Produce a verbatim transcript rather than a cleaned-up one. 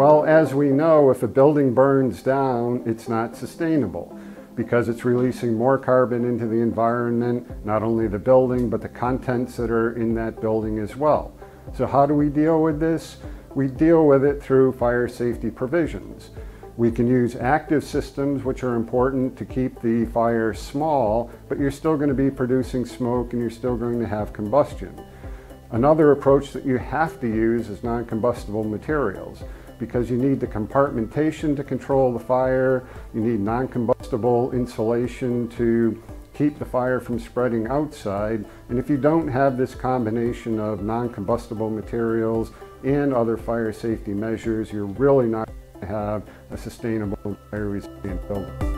Well, as we know, if a building burns down, it's not sustainable because it's releasing more carbon into the environment, not only the building, but the contents that are in that building as well. So how do we deal with this? We deal with it through fire safety provisions. We can use active systems, which are important to keep the fire small, but you're still going to be producing smoke and you're still going to have combustion. Another approach that you have to use is non-combustible materials, because you need the compartmentation to control the fire, you need non-combustible insulation to keep the fire from spreading outside, and if you don't have this combination of non-combustible materials and other fire safety measures, you're really not going to have a sustainable, fire-resistant building.